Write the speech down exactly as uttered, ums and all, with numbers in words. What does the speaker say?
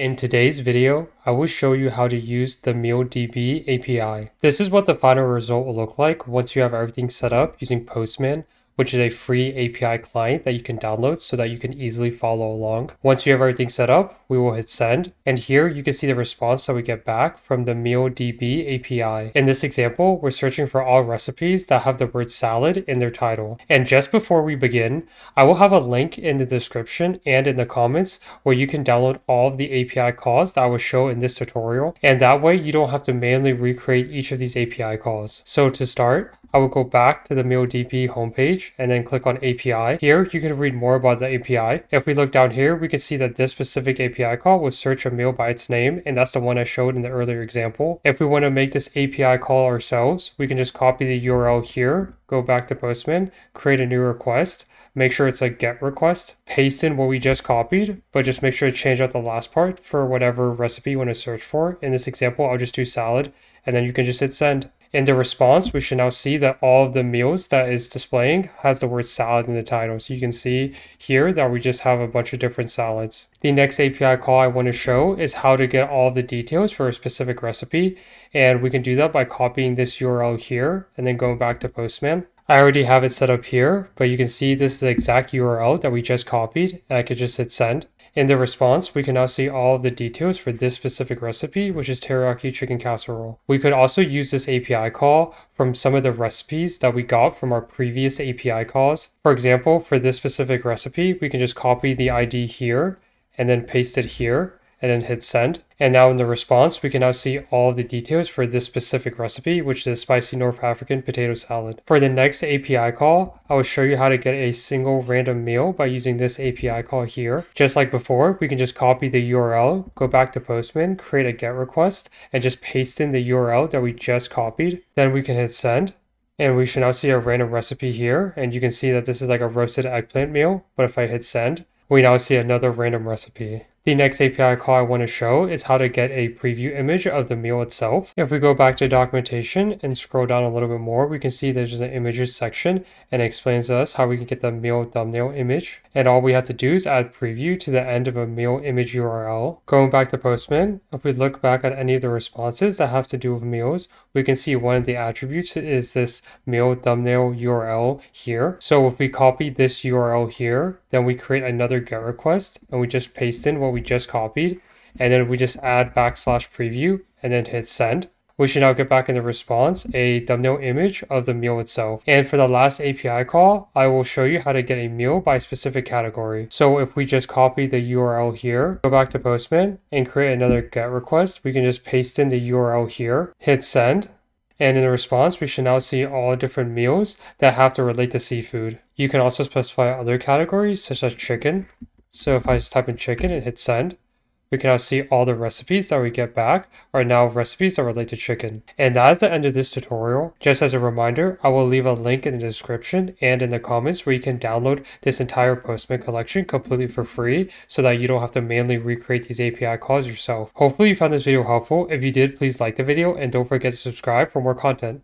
In today's video, I will show you how to use the MealDB A P I. This is what the final result will look like once you have everything set up using Postman, which is a free A P I client that you can download so that you can easily follow along. Once you have everything set up, we will hit send. And here you can see the response that we get back from the MealDB A P I. In this example, we're searching for all recipes that have the word salad in their title. And just before we begin, I will have a link in the description and in the comments where you can download all of the A P I calls that I will show in this tutorial. And that way you don't have to manually recreate each of these A P I calls. So to start, I will go back to the MealDB homepage and then click on A P I. Here you can read more about the A P I. If we look down here, we can see that this specific A P I call will search a meal by its name, and that's the one I showed in the earlier example. If we want to make this A P I call ourselves, we can just copy the U R L here, go back to Postman, create a new request, make sure it's a GET request, paste in what we just copied, but just make sure to change out the last part for whatever recipe you want to search for. In this example, I'll just do salad, and then you can just hit send. In the response, we should now see that all of the meals that is displaying has the word salad in the title. So you can see here that we just have a bunch of different salads. The next A P I call I want to show is how to get all the details for a specific recipe. And we can do that by copying this U R L here and then going back to Postman. I already have it set up here, but you can see this is the exact U R L that we just copied. And I could just hit send. In the response, we can now see all of the details for this specific recipe, which is teriyaki chicken casserole. We could also use this A P I call from some of the recipes that we got from our previous A P I calls. For example, for this specific recipe, we can just copy the I D here and then paste it here and then hit send. And now in the response, we can now see all the details for this specific recipe, which is spicy North African potato salad. For the next A P I call, I will show you how to get a single random meal by using this A P I call here. Just like before, we can just copy the U R L, go back to Postman, create a GET request, and just paste in the U R L that we just copied. Then we can hit send. And we should now see a random recipe here. And you can see that this is like a roasted eggplant meal. But if I hit send, we now see another random recipe. The next A P I call I want to show is how to get a preview image of the meal itself. If we go back to documentation and scroll down a little bit more, we can see there's an images section and it explains to us how we can get the meal thumbnail image. And all we have to do is add preview to the end of a meal image U R L. Going back to Postman, if we look back at any of the responses that have to do with meals, we can see one of the attributes is this meal thumbnail U R L here. So if we copy this U R L here, then we create another GET request and we just paste in what we just copied, and then we just add backslash preview and then hit send. We should now get back in the response a thumbnail image of the meal itself. And for the last A P I call, I will show you how to get a meal by specific category. So if we just copy the U R L here, go back to Postman and create another GET request, we can just paste in the U R L here, hit send. And in the response, we should now see all different meals that have to relate to seafood. You can also specify other categories such as chicken. So if I just type in chicken and hit send, we can now see all the recipes that we get back are now recipes that relate to chicken. And that is the end of this tutorial. Just as a reminder, I will leave a link in the description and in the comments where you can download this entire Postman collection completely for free so that you don't have to manually recreate these A P I calls yourself. Hopefully you found this video helpful. If you did, please like the video and don't forget to subscribe for more content.